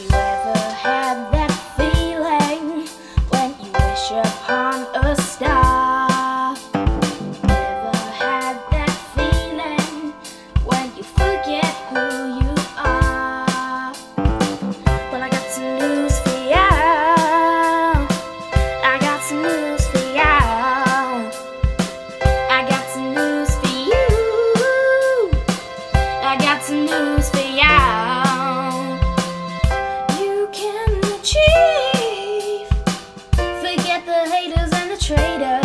you ever had that feeling when you wish upon a star? Ever had that feeling when you forget who you are? Well, I got some news for y'all. I got some news for y'all. I got some news for you. I got some news for y'all. Traitors, just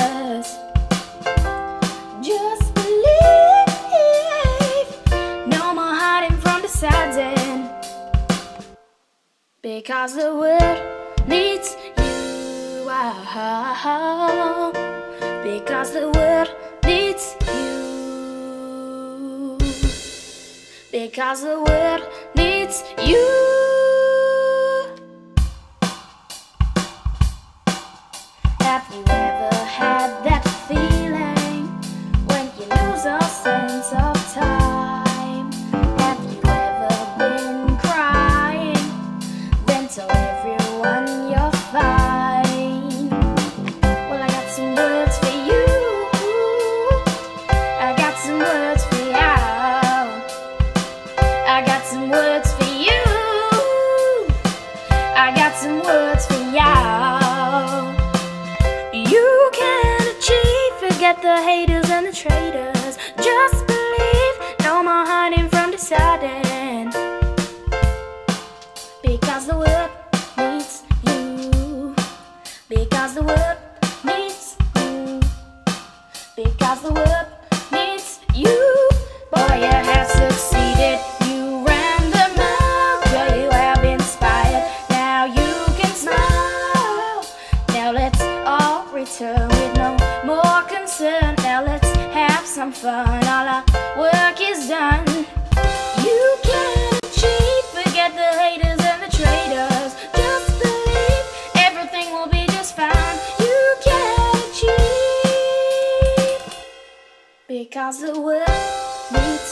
believe. No more hiding from deciding, because the world needs you. Oh, because the world needs you. Because the world needs you. Have you ever had that feeling when you lose all sense of time? Have you ever been crying? Then tell everyone you're fine. Well, I got some words for you. I got some words for you. I got some words for you. I got some words for you. Forget the haters and the traitors. Just believe, no more hiding from deciding. Because the world needs you. Because the world needs you. Because the world needs you. Boy, you have succeeded. You ran the mouth. Girl, you have inspired. Now you can smile. Now let's all return with no more concern. Now let's have some fun. All our work is done. You can achieve. Forget the haters and the traitors. Just believe everything will be just fine. You can achieve. Because the world needs